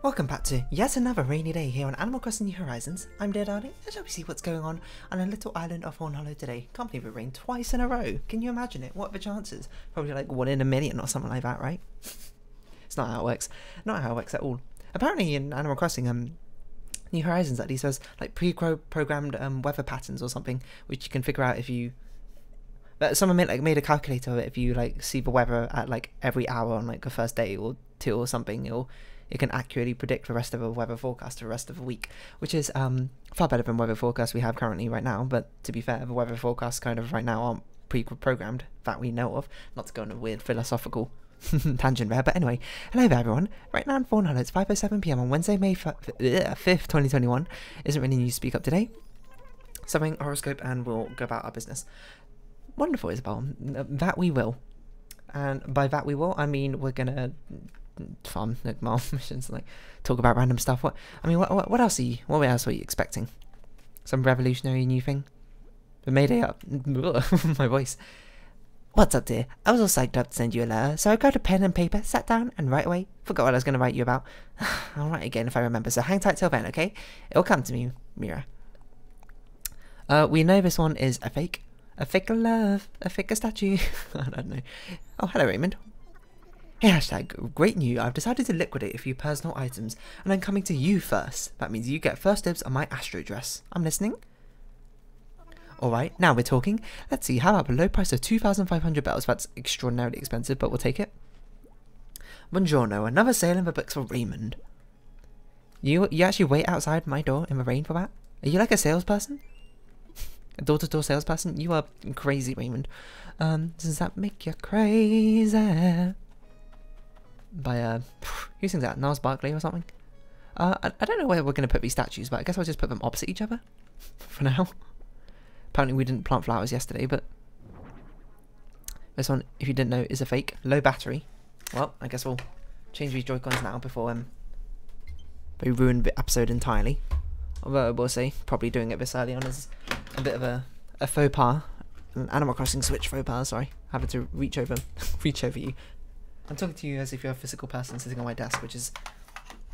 Welcome back to yet another rainy day here on Animal Crossing New Horizons. I'm Deer Darling, and shall we see what's going on a little island of Fawnhollow today. Can't believe it rained twice in a row. Can you imagine it? What are the chances? Probably like 1 in a million or something like that, right? It's not how it works. Not how it works at all. Apparently in Animal Crossing, New Horizons at least has like pre-programmed weather patterns or something, which you can figure out if you... Someone made a calculator of it. If you like see the weather at like every hour on like the first day or two or something, it can accurately predict the rest of the weather forecast for the rest of the week, which is far better than weather forecasts we have currently right now. But to be fair, the weather forecasts kind of right now aren't pre-programmed that we know of. Not to go on a weird philosophical tangent there, but anyway, hello there everyone. Right now in Fawnhollow, it's 5:07 PM on Wednesday, May 5th, 2021. Isn't really news to speak up today. Something horoscope, and we'll go about our business. Wonderful, Isabel. That we will. And by that we will, I mean we're gonna farm Nigmal missions, like talk about random stuff. What else are you expecting? Some revolutionary new thing? The Mayday up. My voice. What's up, dear? I was all psyched up to send you a letter, so I grabbed a pen and paper, sat down, and right away forgot what I was gonna write you about. I'll write again if I remember, so hang tight till then, okay? It'll come to me, Mira. We know this one is a fake. A fake love, a fake statue. I don't know. Oh, hello Raymond. Hey hashtag, great new, I've decided to liquidate a few personal items, and I'm coming to you first. That means you get first dibs on my Astro dress. I'm listening. Alright, now we're talking. Let's see, how about a low price of 2,500 bells? That's extraordinarily expensive, but we'll take it. Buongiorno, another sale in the books for Raymond. You actually wait outside my door in the rain for that? Are you like a salesperson? A door-to-door salesperson? You are crazy, Raymond. Does that make you crazy? By, who sings that? Niles Barkley or something? I don't know where we're going to put these statues, but I guess I'll just put them opposite each other. For now. Apparently we didn't plant flowers yesterday, but... This one, if you didn't know, is a fake. Low battery. Well, I guess we'll change these Joy-Cons now before they ruin the episode entirely. Although, we'll see. Probably doing it this early on is... a bit of a faux pas, an Animal Crossing Switch faux pas, sorry, having to reach over, reach over you. I'm talking to you as if you're a physical person sitting on my desk, which is,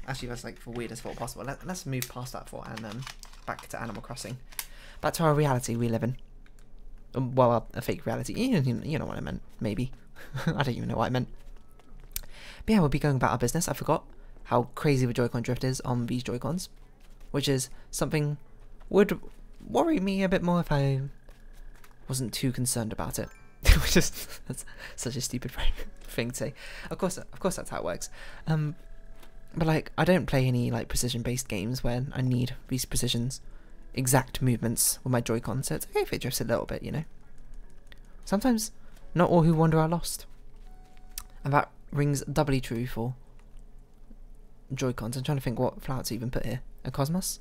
actually that's like the weirdest thought possible. Let's move past that thought and back to Animal Crossing. Back to our reality we live in. Well, a fake reality, you know what I meant, maybe. I don't even know what I meant. But yeah, we'll be going about our business. I forgot how crazy the Joy-Con drift is on these Joy-Cons, which is something would... worry me a bit more if I wasn't too concerned about it. Just that's such a stupid thing to say. Of course, that's how it works. But like, I don't play any like precision-based games where I need these precisions, exact movements with my Joy-Con. So it's okay if it drifts a little bit, you know. Sometimes, not all who wander are lost, and that rings doubly true for Joy-Cons. I'm trying to think what flower to even put here. A cosmos.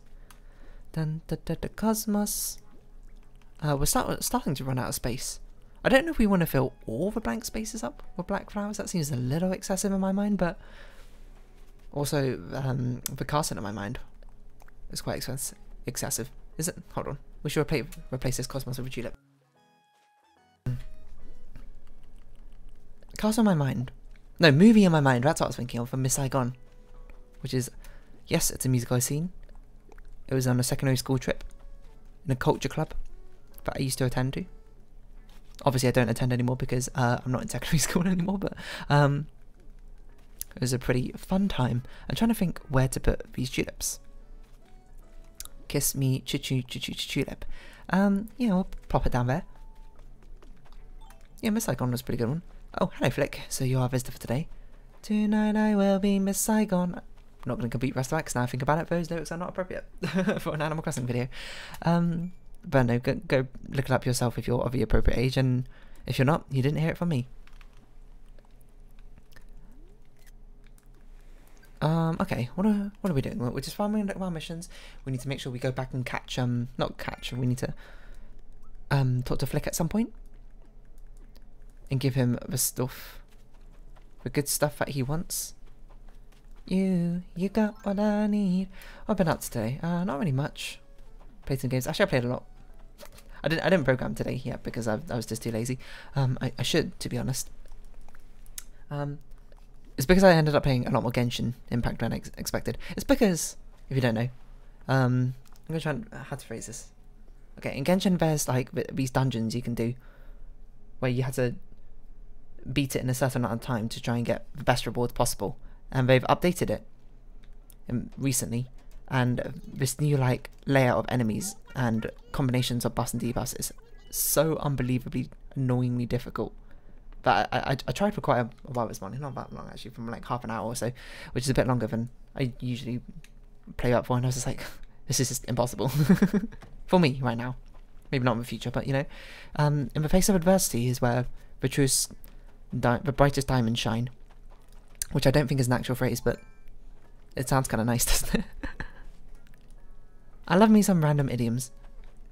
Dun, dun, dun, dun, cosmos. We're starting to run out of space. I don't know if we want to fill all the blank spaces up with black flowers. That seems a little excessive in my mind, but also the castle in my mind is quite excessive. Is it? Hold on. We should replace this cosmos with a tulip. Castle in my mind. No, movie in my mind. That's what I was thinking of from Miss Saigon, which is, yes, it's a musical I've seen. It was on a secondary school trip in a culture club that I used to attend to. Obviously I don't attend anymore because I'm not in secondary school anymore, but it was a pretty fun time. I'm trying to think where to put these tulips. Kiss me tulip. Yeah, we'll plop it down there. Yeah, Miss Saigon was a pretty good one. Oh, hello Flick, so you're our visitor for today. Tonight I will be Miss Saigon. I'm not going to complete the rest of that because now I think about it, those lyrics are not appropriate for an Animal Crossing video. But no, go look it up yourself if you're of the appropriate age, and if you're not, you didn't hear it from me. Okay, what are we doing? We're just farming our missions. We need to make sure we go back and catch, we need to talk to Flick at some point and give him the stuff, the good stuff that he wants. You got what I need. What have I been up today? Not really much. Played some games. Actually, I played a lot. I didn't program today yet because I was just too lazy. I should, to be honest. It's because I ended up playing a lot more Genshin Impact than I expected. It's because, if you don't know, I'm going to try and, how to phrase this. Okay, in Genshin there's like these dungeons you can do where you have to beat it in a certain amount of time to try and get the best rewards possible. And they've updated it recently. And this new like layout of enemies and combinations of buffs and debuffs is so unbelievably annoyingly difficult. That I tried for quite a while this morning, not that long actually, from like half an hour or so, which is a bit longer than I usually play up for, and I was just like, this is just impossible for me right now. Maybe not in the future, but you know, in the face of adversity is where the truest, the brightest diamonds shine, which I don't think is an actual phrase, but it sounds kind of nice, doesn't it? I love me some random idioms,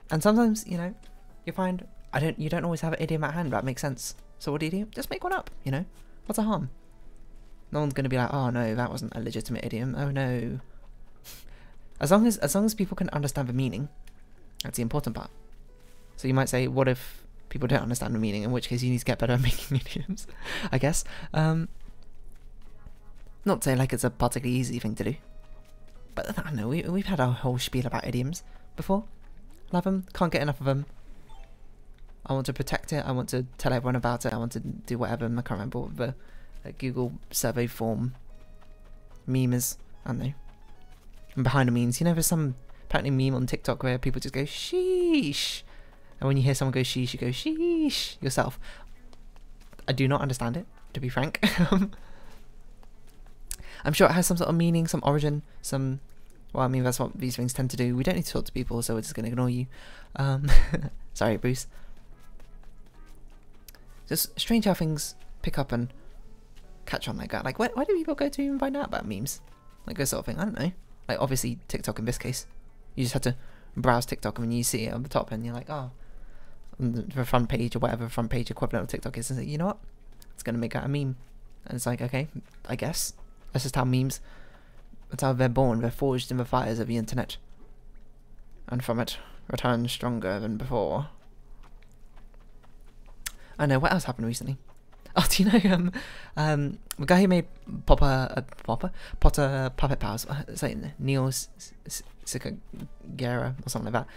and sometimes you know, you find you don't always have an idiom at hand that makes sense. So what do? Just make one up, you know? What's the harm? No one's gonna be like, oh no, that wasn't a legitimate idiom, oh no. As long as people can understand the meaning, that's the important part. So you might say, what if people don't understand the meaning, in which case you need to get better at making idioms, I guess. Not saying like it's a particularly easy thing to do. But I don't know, we've had our whole spiel about idioms before. Love them, can't get enough of them. I want to protect it, I want to tell everyone about it, I want to do whatever, I can't remember what the Google survey form meme is, I don't know. And behind the memes, you know there's some apparently meme on TikTok where people just go sheesh, and when you hear someone go sheesh, you go sheesh yourself. I do not understand it, to be frank. I'm sure it has some sort of meaning, some origin, some, well I mean that's what these things tend to do, we don't need to talk to people so we're just going to ignore you. Sorry Bruce. Just strange how things pick up and catch on like that. Like, where do people go to even find out about memes? Like, this sort of thing. I don't know. Like, obviously, TikTok in this case. You just had to browse TikTok and then you see it on the top and you're like, oh, the front page or whatever the front page equivalent of TikTok is. And like, you know what? It's going to make out a meme. And it's like, okay, I guess. That's just how memes, that's how they're born. They're forged in the fires of the internet. And from it, return stronger than before. I know, what else happened recently? Oh, do you know, the guy who made Potter Puppet Pals, it's like Neil S or something like that,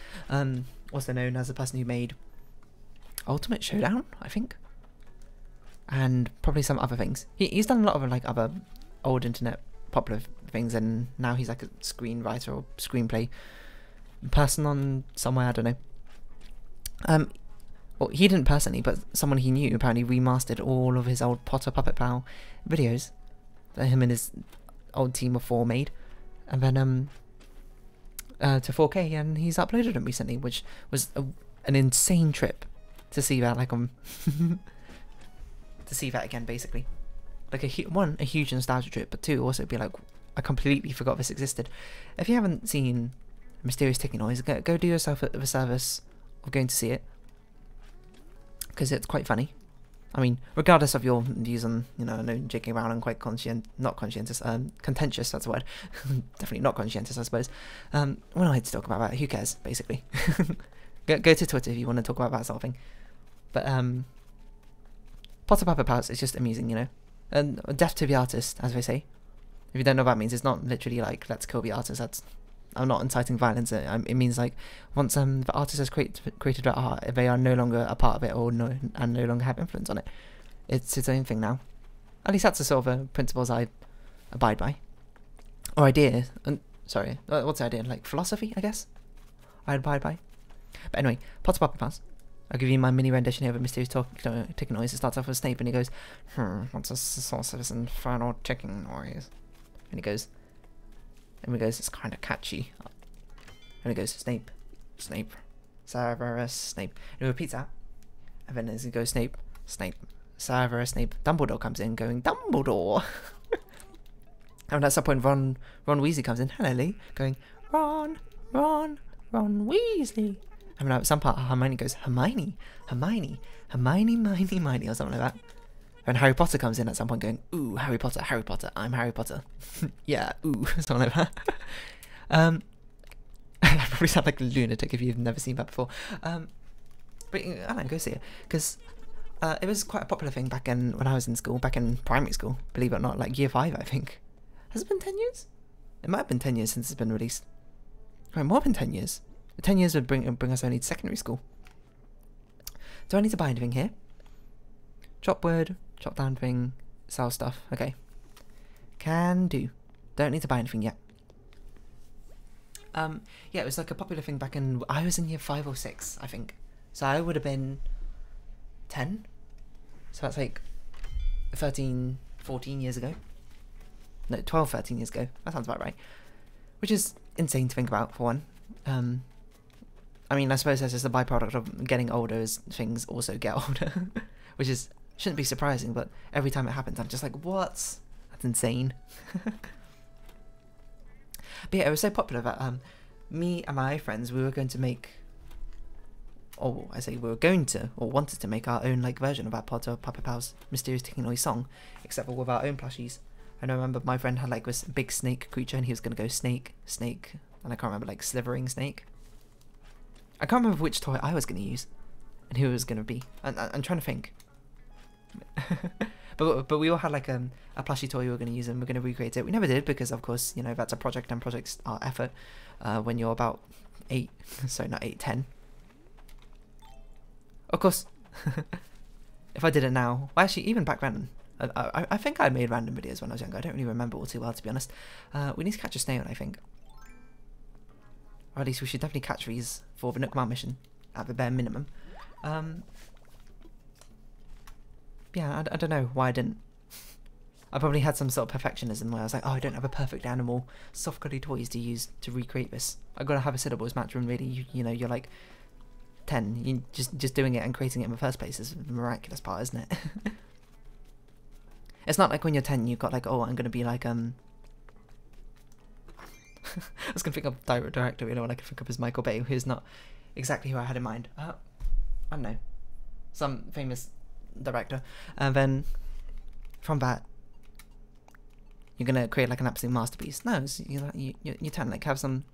also known as the person who made Ultimate Showdown, I think, and probably some other things. He's done a lot of like other old internet popular things, and now he's like a screenwriter or screenplay person on somewhere, I don't know. Well, he didn't personally, but someone he knew apparently remastered all of his old Potter Puppet Pal videos that him and his old team of four made, and then to 4K, and he's uploaded them recently, which was an insane trip to see that, like to see that again, basically. Like a huge nostalgia trip, but two, also be like, I completely forgot this existed. If you haven't seen Mysterious Ticking Noise, go do yourself a service of going to see it. Because it's quite funny. I mean, regardless of your views on, you know, I know JK Rowling quite contentious, that's the word. Definitely not conscientious, I suppose. We're not here to talk about that, who cares, basically. go to Twitter if you want to talk about that sort of thing. But, Potter Puppet Pals is just amusing, you know. And death to the artist, as they say. If you don't know what that means, it's not literally like, let's kill the artist, that's... I'm not inciting violence, it means like, once the artist has created their art, they are no longer a part of it and no longer have influence on it. It's its own thing now. At least that's the sort of principles I abide by. Or idea, sorry, what's the idea? Like philosophy, I guess? I abide by. But anyway, Potter Puppet Pals. I'll give you my mini rendition here of Mysterious Ticking Noise. It starts off with Snape and he goes, what's the source of this infernal ticking noise? And he goes, it's kind of catchy. And it goes, Snape, Snape, Severus Snape. And it repeats that. And then as it goes, Snape, Snape, Severus Snape, Dumbledore comes in going, Dumbledore! And at some point, Ron Weasley comes in, hello Lee, going, Ron, Ron, Ron Weasley. And then at some part, Hermione goes, Hermione, Hermione, Hermione, Hermione, Hermione, or something like that. And Harry Potter comes in at some point going, ooh, Harry Potter, Harry Potter, I'm Harry Potter. Yeah, ooh, something like that. I probably sound like a lunatic if you've never seen that before. But I don't know, go see it. Because It was quite a popular thing back in when I was in school, back in primary school, believe it or not, like year 5, I think. Has it been 10 years? It might have been 10 years since it's been released. Right, more than 10 years. 10 years would bring us only to secondary school. Do I need to buy anything here? Chop wood, chop down thing, sell stuff. Okay. Can do. Don't need to buy anything yet. Yeah, it was like a popular thing back in... I was in year 5 or 6, I think. So I would have been 10. So that's like 13, 14 years ago. No, 12, 13 years ago. That sounds about right. Which is insane to think about, for one. I mean, I suppose that's just a byproduct of getting older, as things also get older. Which is shouldn't be surprising, but every time it happens, I'm just like, what? That's insane. But yeah, it was so popular that me and my friends, we were going to make... Oh, I say we were going to, or wanted to make our own like version of our Potter Puppet Pals Mysterious Ticking Noise song, except for with our own plushies. And I remember my friend had like this big snake creature, and he was going to go snake, snake, and I can't remember, like slithering snake. I can't remember which toy I was going to use, and who it was going to be. I'm trying to think. But we all had like a plushie toy we were going to use, and we're going to recreate it. We never did because, of course, you know, that's a project, and projects are effort when you're about 8, so not 8, 10. Of course, if I did it now, well, actually, even back then, I think I made random videos when I was younger. I don't really remember all too well, to be honest. We need to catch a snail, I think. Or at least we should definitely catch these for the Nookmar mission, at the bare minimum. Yeah, I don't know why I didn't. I probably had some sort of perfectionism where I was like, oh, I don't have a perfect animal, soft cuddly toys to use to recreate this. I've got to have a syllables match when really, you know, you're like 10. You just doing it and creating it in the first place is the miraculous part, isn't it? It's not like when you're 10, you've got like, oh, I'm going to be like, I was going to think of a director, you know, what I could think of is Michael Bay, who's not exactly who I had in mind. I don't know. Some famous director. And then from that, you're going to create like an absolute masterpiece. No, it's, you're 10, like have some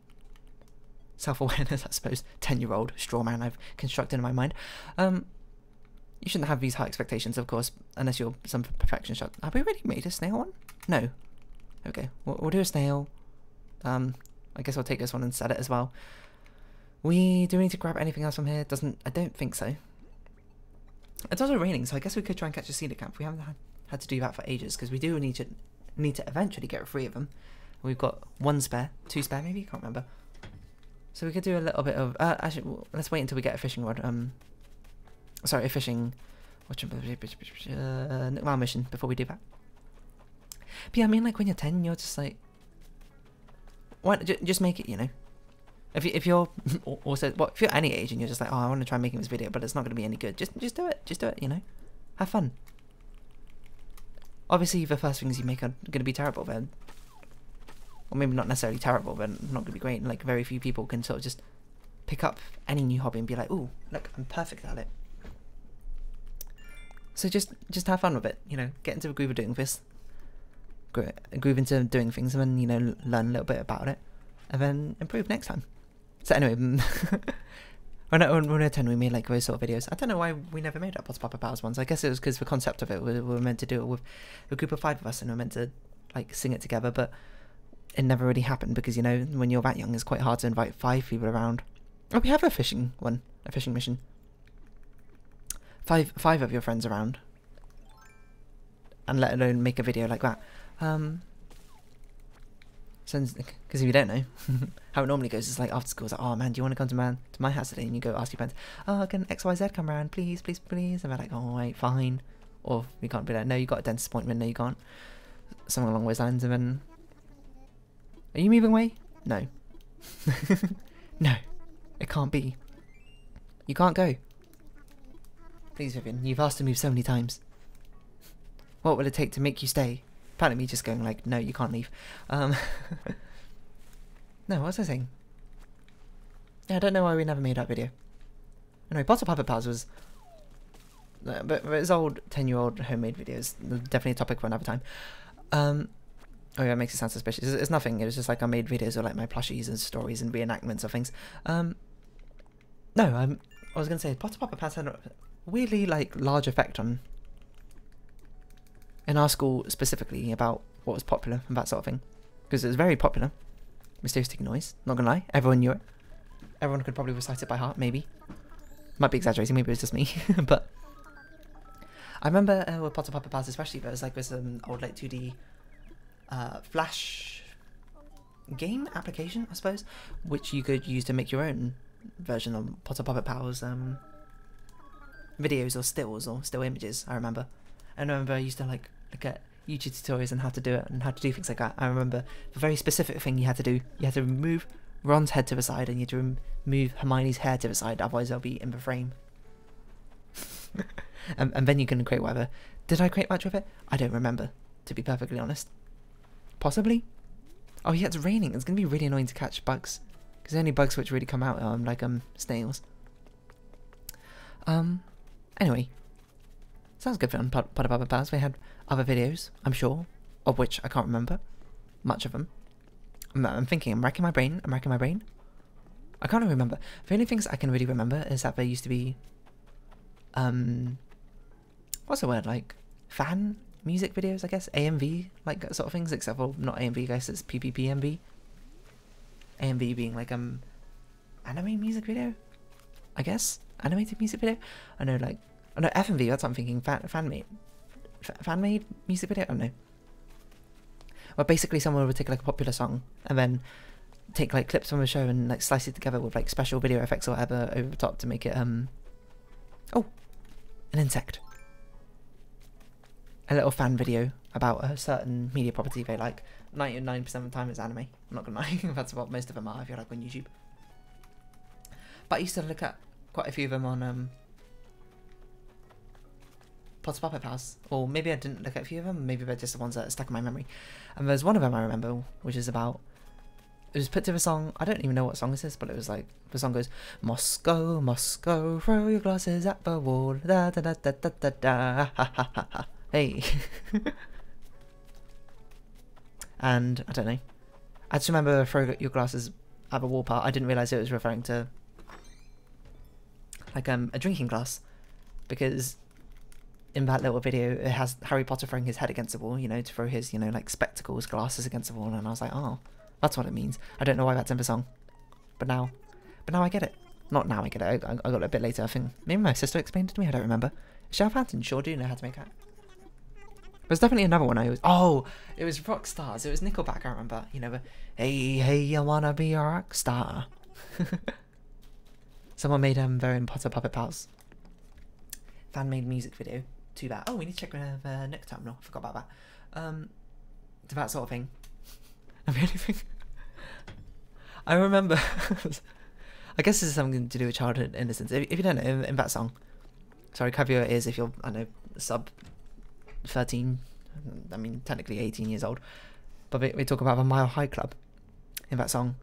self-awareness, I suppose. 10-year-old straw man I've constructed in my mind. You shouldn't have these high expectations, of course, unless you're some perfection shot. Have we already made a snail one? No. Okay, we'll do a snail. I guess I'll take this one and set it as well. Do we need to grab anything else from here? I don't think so. It's also raining, so I guess we could try and catch a cedar camp. We haven't had to do that for ages, because we do need to eventually get 3 of them. We've got 1 spare, 2 spare maybe? Can't remember. So we could do a little bit of... actually, let's wait until we get a fishing rod. Sorry, fishing. Nookmar mission before we do that. But yeah, I mean, like when you're 10, you're just like, why just make it? You know, if you're also if you're any age and you're just like, oh, I want to try making this video, but it's not going to be any good. Just do it. Just do it. You know, have fun. Obviously, the first things you make are going to be terrible, then, or maybe not necessarily terrible, but not going to be great. Like very few people can sort of just pick up any new hobby and be like, oh, look, I'm perfect at it. So just have fun with it, you know, get into the groove of doing this, groove into doing things, and then, you know, learn a little bit about it, and then improve next time. So anyway, when we were 10, we made like those sort of videos. I don't know why we never made up Potter Puppet Pals ones. I guess it was because the concept of it, we were meant to do it with a group of 5 of us, and we were meant to like sing it together, but it never really happened because, you know, when you're that young, it's quite hard to invite 5 people around. Oh, we have a fishing one, a fishing mission. Five of your friends around, and let alone make a video like that. Because if you don't know how it normally goes, it's like after school, it's like, oh man, do you want to come to my house today? And you go ask your friends, oh, can XYZ come around, please, please, please? And they're like, oh wait, fine. Or we can't be like, no, you got a dentist appointment, no, you can't. Something along those lines. And then, are you moving away? No. No, it can't be. You can't go. Please, Vivian, you've asked to move so many times. What will it take to make you stay? Apparently me just going like, no, you can't leave. No, what was I saying? Yeah, I don't know why we never made that video. Anyway, Potter Puppet Pals was... but it's old 10-year-old homemade videos. Definitely a topic for another time. Oh yeah, it makes it sound suspicious. It's nothing, it was just like I made videos of like my plushies and stories and reenactments of things. No, I was going to say, Potter Puppet Pals had... weirdly like large effect on, in our school specifically, about what was popular and that sort of thing, because it was very popular. Mysterious Ticking Noise, not gonna lie, everyone knew it. Everyone could probably recite it by heart, maybe. Might be exaggerating, maybe it was just me, but I remember with Potter Puppet Pals especially, there was like this old like 2D Flash game application, I suppose, which you could use to make your own version of Potter Puppet Pals videos or stills or still images, I remember. And I remember I used to like look at YouTube tutorials on how to do it and how to do things like that. I remember the very specific thing you had to do, you had to remove Ron's head to the side and you had to remove Hermione's hair to the side, otherwise they'll be in the frame. And then you can create whatever. Did I create much of it? I don't remember, to be perfectly honest. Possibly? Oh yeah, it's raining. It's going to be really annoying to catch bugs, because the only bugs which really come out are like snails. Anyway, sounds good on Potter Puppet Pals. We had other videos, I'm sure, of which I can't remember much of them. I'm thinking, I'm racking my brain. I can't really remember. The only things I can really remember is that there used to be what's the word, like fan music videos, I guess, AMV, like sort of things, except for not AMV, guys, it's PPPMV. AMV being like anime music video, I guess, animated music video. I know, like, I know FMV, that's what I'm thinking, fan made music video. I don't know. Well, basically someone would take like a popular song and then take like clips from a show and like slice it together with like special video effects or whatever over the top to make it Oh, an insect. A little fan video about a certain media property they like. 99% of the time it's anime. I'm not gonna lie, that's what most of them are if you're like on YouTube. But I used to look at quite a few of them on Potter Puppet Pals. Or maybe I didn't look at a few of them, maybe they're just the ones that are stuck in my memory. And there's one of them I remember, which is about, it was put to the song, I don't even know what song this is, but it was like, the song goes, Moscow, Moscow, throw your glasses at the wall, da da da da da da da, ha ha ha ha, hey. And, I don't know, I just remember throw your glasses at the wall part. I didn't realise it was referring to, like, a drinking glass, because in that little video, it has Harry Potter throwing his head against the wall, you know, to throw his, you know, like, spectacles, glasses against the wall, and I was like, oh, that's what it means. I don't know why that's in the song, but now I get it. Not now I get it. I got it a bit later. I think maybe my sister explained it to me. I don't remember. Southampton sure do know how to make that. There's definitely another one. Oh, it was rock stars. It was Nickelback. I remember. You know, the, hey, I wanna be a rock star. Someone made their own Potter Puppet Pals fan-made music video to that. Oh, we need to check the next terminal. I forgot about that. To that sort of thing. I remember, I guess this is something to do with childhood innocence. If you don't know, in that song, sorry, cover your ears if you're, I know, sub 13, I mean technically 18 years old, but we talk about the Mile High Club in that song.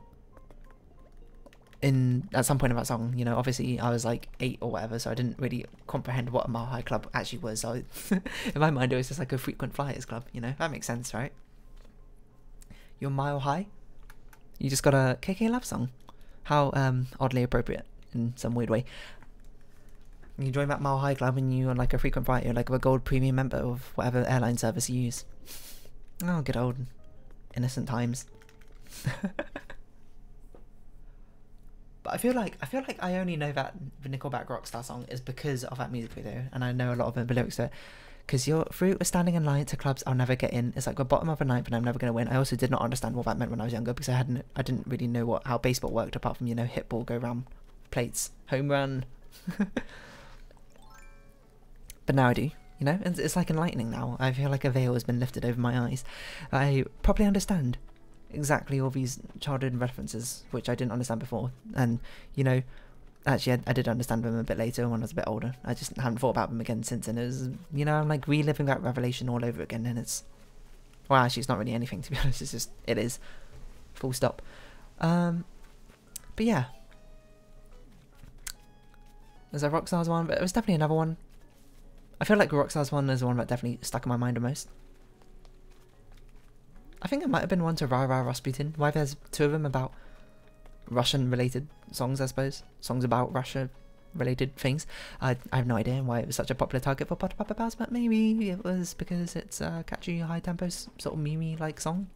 At some point in that song, you know, obviously I was like 8 or whatever, so I didn't really comprehend what a Mile High Club actually was. So in my mind it was just like a frequent flyers club, you know, that makes sense, right? You're mile high. You just got a KK love song. How oddly appropriate in some weird way. You join that Mile High Club and you're like a frequent flyer, like a gold premium member of whatever airline service you use. Oh, good old innocent times. But I feel like I only know that the Nickelback Rockstar song is because of that music video, and I know a lot of the lyrics to it. Because you're through standing in line to clubs I'll never get in. It's like the bottom of a ninth and I'm never going to win. I also did not understand what that meant when I was younger, because I didn't really know how baseball worked, apart from, you know, hit ball, go round plates, home run. But now I do, you know, and it's like enlightening now. I feel like a veil has been lifted over my eyes. I probably understand exactly all these childhood references, which I didn't understand before. And, you know, actually, I did understand them a bit later when I was a bit older. I just haven't thought about them again since, and it was, you know, I'm like reliving that revelation all over again, and it's, well, actually, it's not really anything, to be honest. It's just, it is. Full stop. But yeah. There's a Rockstar's one, but it was definitely another one. I feel like Rockstar's one is the one that definitely stuck in my mind the most. I think it might have been one to Ra Ra Rasputin. Why there's two of them about Russian related songs, I suppose. Songs about Russia related things. I have no idea why it was such a popular target for Potter Puppet Pals, but maybe it was because it's a catchy, high-tempo, sort of meme-like song.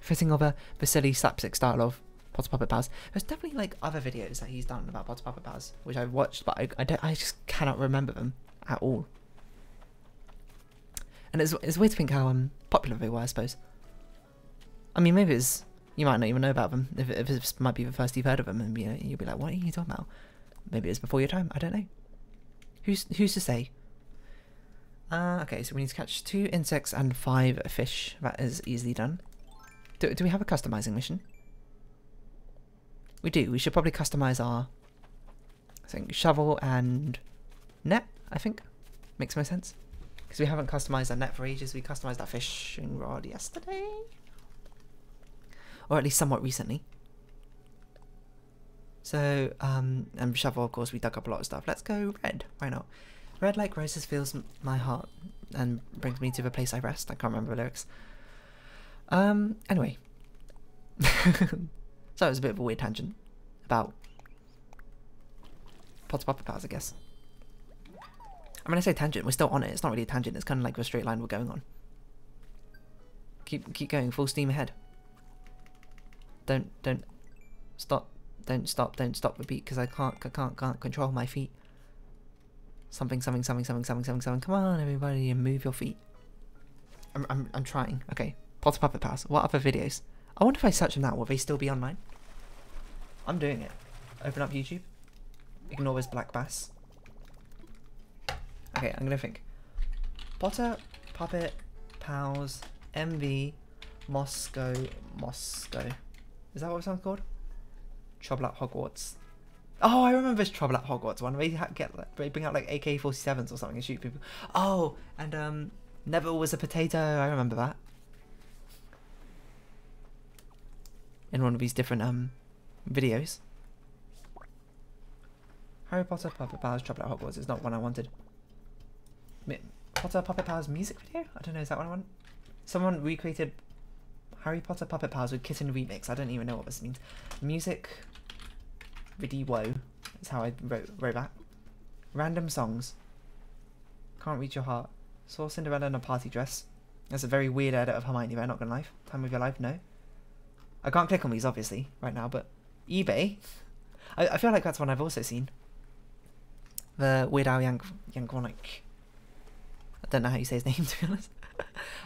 Fitting over the silly slapstick style of Potter Puppet Pals. There's definitely like other videos that he's done about Potter Puppet Pals, which I've watched, but I just cannot remember them at all. And it's weird to think how popular they were, I suppose. I mean, maybe it's, you might not even know about them. If this might be the first you've heard of them, and you know, you'll be like, what are you talking about? Maybe it's before your time, I don't know. Who's to say? Okay, so we need to catch 2 insects and 5 fish. That is easily done. Do we have a customizing mission? We do. We should probably customize our shovel and net, I think. Makes most sense. Because we haven't customized our net for ages. We customized our fishing rod yesterday. Or at least somewhat recently. So, and shovel, of course, we dug up a lot of stuff. Let's go red. Why not? Red like roses fills my heart and brings me to the place I rest. I can't remember the lyrics. Anyway. So it was a bit of a weird tangent about Potter Puppet Pals, I guess. I mean, I say tangent, we're still on it. It's not really a tangent. It's kind of like the straight line we're going on. Keep going, full steam ahead. Don't stop. Don't stop the beat, because I can't control my feet. Something. Come on, everybody, and move your feet. I'm trying. Okay, Potter Puppet Pals. What other videos? I wonder if I search them now, will they still be online? I'm doing it. Open up YouTube. Ignore this black bass. Okay, I'm gonna think. Potter Puppet Pals MV Moscow. Is that what it sounds called? Trouble at Hogwarts. Oh, I remember this Trouble at Hogwarts one. They bring out like AK-47s or something and shoot people. Oh, and Neville was a potato. I remember that. In one of these different videos. Harry Potter Puppet Pals Trouble at Hogwarts is not one I wanted. Potter Puppet Pals music video? I don't know, is that what I want? Someone recreated Harry Potter Puppet Pals with Kitten Remix. I don't even know what this means. Music video is how I wrote that. Random songs. Can't Reach Your Heart. Saw Cinderella in a party dress. That's a very weird edit of Hermione, but I'm not gonna lie. Time of Your Life, no. I can't click on these, obviously, right now, but eBay? I feel like that's one I've also seen. The Weird Al Yankovic. I don't know how you say his name, to be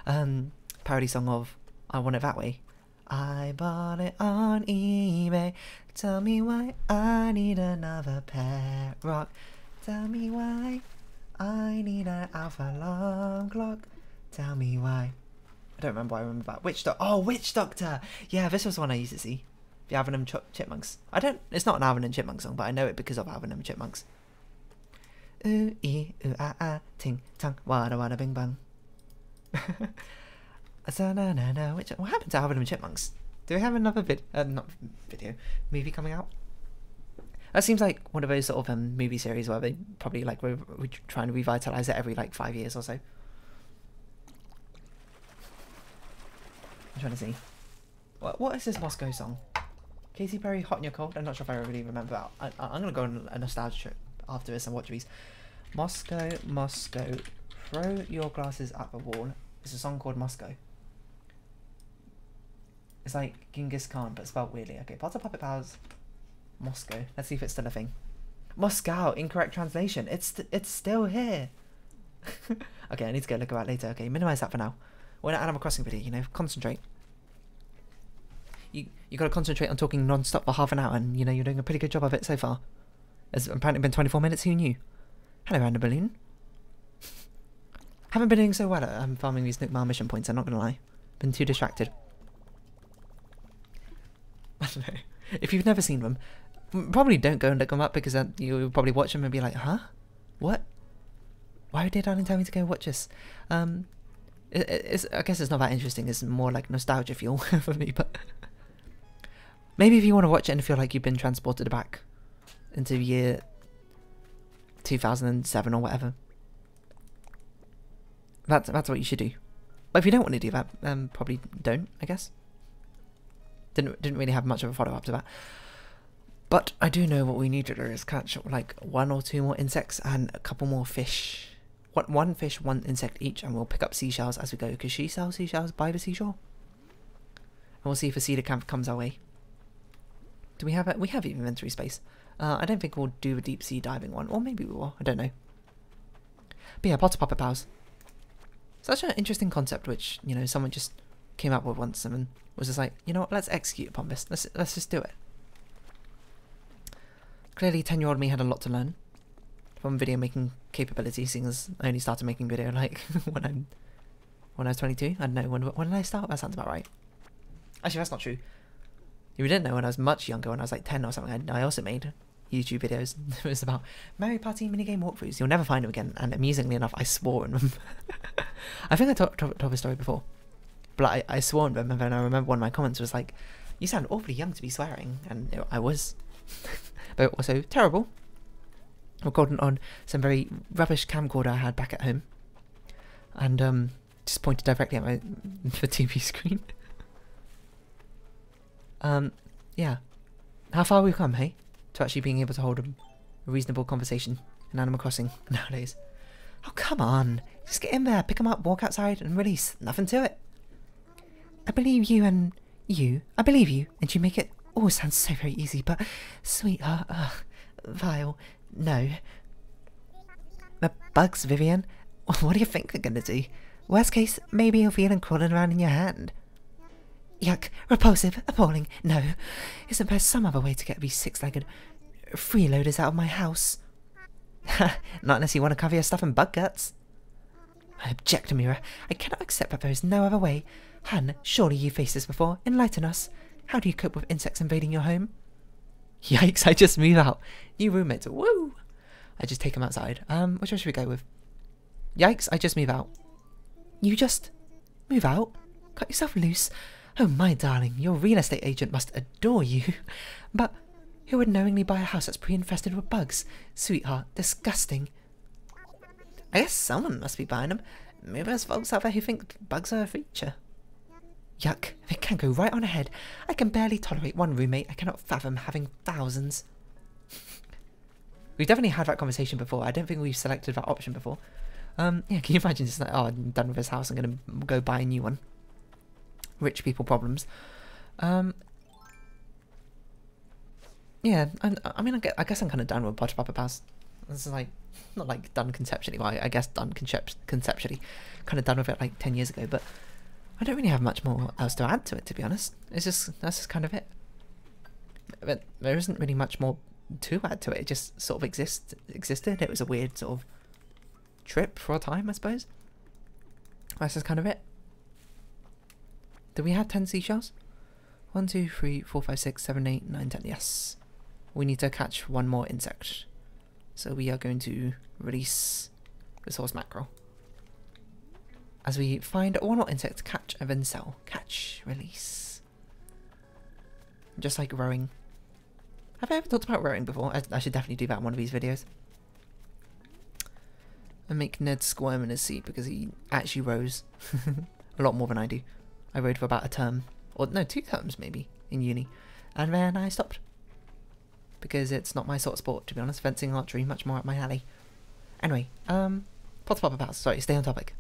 honest. Parody song of I Want It That Way. I bought it on eBay. Tell me why I need another pet rock. Tell me why I need an alpha alarm clock. Tell me why. I don't remember why I remember that. Witch Doctor! Yeah, this was the one I used to see. The Alvin and Chipmunks. It's not an Alvin and Chipmunks song, but I know it because of Alvin and Chipmunks. Ooh, ee, ooh, ah, ah, ting, tong, wada, wada, bing, bang. What happened to Alvin and Chipmunks? Do we have another movie coming out? That seems like one of those sort of movie series where they probably like we're trying to revitalize it every like 5 years or so. I'm trying to see. What is this Moscow song? Katy Perry, Hot in Your Cold? I'm not sure if I really remember that. I'm going to go on a nostalgia trip after this and watch these. Moscow, throw your glasses at the wall. It's a song called Moscow. It's like Genghis Khan, but spelled weirdly. Okay, Potter Puppet Pals, Moscow. Let's see if it's still a thing. Moscow, incorrect translation. It's still here. Okay, I need to go look at that later. Okay, minimize that for now. We're in an Animal Crossing video, you know, concentrate. You gotta concentrate on talking non-stop for half an hour, and you know, you're doing a pretty good job of it so far. It's apparently been 24 minutes, who knew? Hello, Random Balloon. Haven't been doing so well at farming these Nookmar mission points, I'm not gonna lie. Been too distracted. I don't know. If you've never seen them, probably don't go and look them up, because then you'll probably watch them and be like, huh? What? Why did Darling tell me to go watch this? I guess it's not that interesting, it's more like nostalgia fuel for me, but maybe if you want to watch it and feel like you've been transported back into year 2007 or whatever, that's what you should do. But if you don't want to do that, probably don't, I guess. Didn't really have much of a follow-up to that. But I do know what we need to do is catch like 1 or 2 more insects and a couple more fish. One fish, 1 insect each, and we'll pick up seashells as we go, because she sells seashells by the seashore. And we'll see if a cedar camp comes our way. Do we have it? We have inventory space. I don't think we'll do a deep sea diving one, or maybe we will, I don't know. But yeah, Potter Puppet Pals. Such an interesting concept, which, you know, someone just came up with once and was just like, you know what, let's execute upon this. Let's just do it. Clearly, 10-year-old me had a lot to learn from video making capabilities, seeing as I only started making video like when I was 22. I don't know, when did I start? That sounds about right. Actually, that's not true. If you didn't know, when I was much younger, when I was like 10 or something, I also made YouTube videos. It was about Mario Party minigame walkthroughs. You'll never find them again, and amusingly enough, I swore in them. I think I told a story before, but I swore in them, and then I remember one of my comments was like, you sound awfully young to be swearing, and I was. But also terrible. Recording on some very rubbish camcorder I had back at home, and just pointed directly at the TV screen. Yeah. How far we've come, hey? To actually being able to hold a reasonable conversation in Animal Crossing nowadays. Oh, come on. Just get in there, pick them up, walk outside, and release. Nothing to it. I believe you and you. I believe you, and you make it all sound so very easy, but sweetheart, vile, no. The bugs, Vivian. What do you think they're gonna do? Worst case, maybe you'll feel them crawling around in your hand. Yuck, repulsive, appalling, no. Isn't there some other way to get these 6-legged freeloaders out of my house? Not unless you want to cover your stuff in bug guts. I object, Amira. I cannot accept that there is no other way. Han, surely you faced this before. Enlighten us. How do you cope with insects invading your home? Yikes, I just move out. New roommates, woo! I just take them outside. Which one should we go with? Yikes, I just move out. You just move out? Cut yourself loose. Oh my darling, your real estate agent must adore you. But who would knowingly buy a house that's pre-infested with bugs? Sweetheart, disgusting. I guess someone must be buying them. Maybe there's folks out there who think bugs are a feature. Yuck, they can go right on ahead. I can barely tolerate one roommate. I cannot fathom having thousands. We've definitely had that conversation before. I don't think we've selected that option before. Yeah, can you imagine? It's like, oh, I'm done with this house. I'm going to go buy a new one. Rich people problems. Yeah, I guess I'm kind of done with Potter Puppet Pals. This is like, not like done conceptually, well, I guess done conceptually. Kind of done with it like 10 years ago, but I don't really have much more else to add to it, to be honest. It's just, that's just kind of it. But there isn't really much more to add to it. It just sort of existed. It was a weird sort of trip for a time, I suppose. That's just kind of it. Do we have 10 seashells? 1, 2, 3, 4, 5, 6, 7, 8, 9, 10. Yes. We need to catch 1 more insect. So we are going to release the source mackerel. As we find 1 more insect, catch and then sell. Catch, release. Just like rowing. Have I ever talked about rowing before? I should definitely do that in one of these videos. And make Ned squirm in his seat because he actually rows a lot more than I do. I rowed for about a term, or no, 2 terms maybe, in uni, and then I stopped. Because it's not my sort of sport, to be honest. Fencing, archery, much more up my alley. Anyway, Potter Puppet Pals, sorry, stay on topic.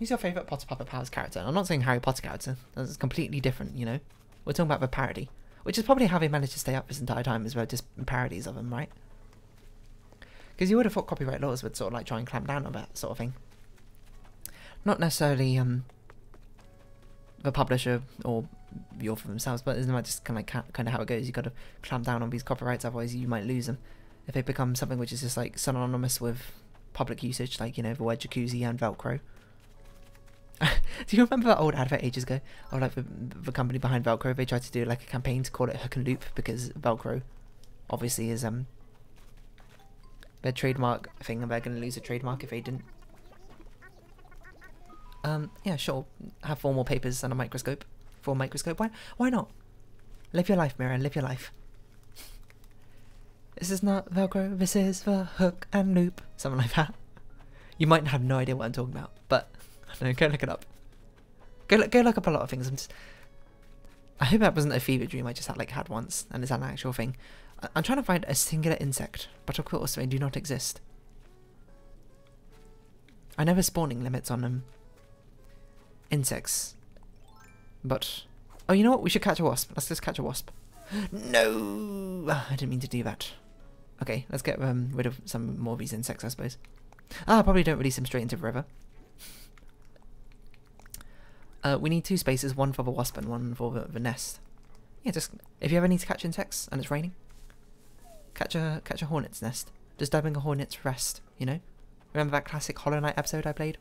Who's your favourite Potter Puppet Pals character? And I'm not saying Harry Potter character, that's completely different, you know. We're talking about the parody, which is probably how they managed to stay up this entire time, is well, just parodies of them, right? Because you would have thought copyright laws would sort of like try and clamp down on that sort of thing. Not necessarily the publisher or the author themselves, but isn't that just kind of how it goes? You've got to clamp down on these copyrights, otherwise you might lose them. If they become something which is just like synonymous with public usage, like, you know, the word jacuzzi and Velcro. Do you remember that old advert ages ago? Or like the company behind Velcro, they tried to do like a campaign to call it Hook and Loop because Velcro obviously is their trademark thing, and they're going to lose a trademark if they didn't. Yeah, sure, have 4 more papers and a microscope. 4 microscope, why not? Live your life, Mira, live your life. This is not Velcro, this is the Hook and Loop. Something like that. You might have no idea what I'm talking about, but I don't know, go look it up. Go look up a lot of things. I'm just, I hope that wasn't a fever dream I just had, like, had once and is an actual thing. I'm trying to find a singular insect, but of course they do not exist. I know there's spawning limits on them. Insects. But... oh, you know what? We should catch a wasp. Let's just catch a wasp. No! I didn't mean to do that. Okay, let's get rid of some more of these insects, I suppose. Ah, probably don't release them straight into the river. We need two spaces, one for the wasp and one for the nest. Yeah, just, if you ever need to catch insects and it's raining, catch a hornet's nest. Disturbing a hornet's rest, you know? Remember that classic Hollow Knight episode I played?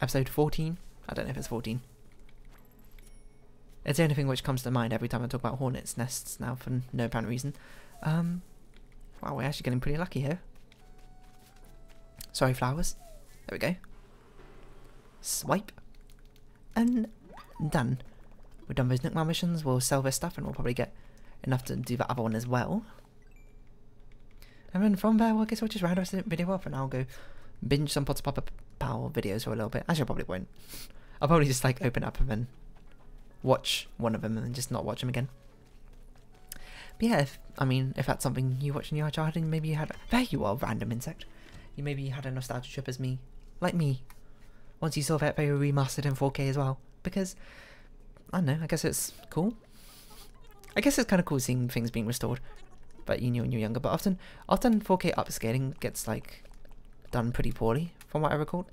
Episode 14? I don't know if it's 14. It's the only thing which comes to mind every time I talk about hornets' nests now for no apparent reason. Wow, we're actually getting pretty lucky here. Sorry, flowers. There we go. Swipe. And done. We've done those Nookmar missions, we'll sell this stuff and we'll probably get enough to do the other one as well. And then from there, well, I guess we'll just round the video off and I'll go binge some Potter Puppet Pals videos for a little bit. Actually, I probably won't. I'll probably just, like, open up and then watch one of them and then just not watch them again. But yeah, if that's something you watched in your childhood and maybe you had... there you are, random insect. You maybe had a nostalgia trip as me. Like me. Once you saw that, they were remastered in 4K as well. Because, I don't know, I guess it's cool. I guess it's kind of cool seeing things being restored. But you knew when you were younger. But often 4K upscaling gets, like, done pretty poorly, from what I recall.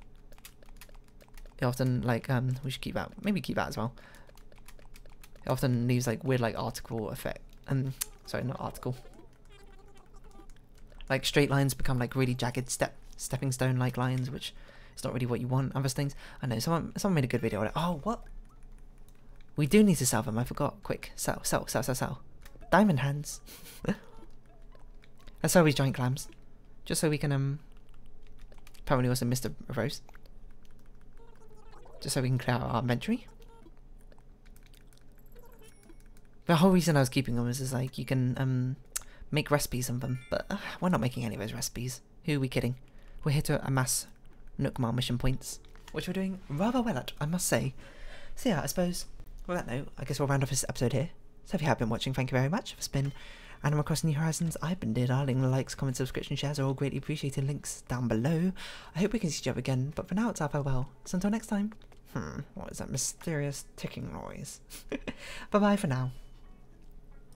It often, like, we should keep that. Maybe keep that as well. It often leaves, like, weird, like, article effect. Sorry, not article. Like, straight lines become, like, really jagged stepping stone-like lines, which is not really what you want. Other things. I know, someone made a good video on it. Oh, what? We do need to sell them. I forgot. Quick. Sell. Diamond hands. Let's sell these giant clams. Just so we can, apparently also missed a rose. Just so we can clear out our inventory. The whole reason I was keeping them is like, you can, make recipes of them, but we're not making any of those recipes. Who are we kidding? We're here to amass Nookmar mission points, which we're doing rather well at, I must say. So yeah, I suppose, on that note, I guess we'll round off this episode here. So if you have been watching, thank you very much. It's been Animal Crossing New Horizons. I've been Deer Darling. Likes, comments, subscription, shares are all greatly appreciated. Links down below. I hope we can see each other again, but for now it's our farewell. So until next time, what is that mysterious ticking noise? Bye bye for now.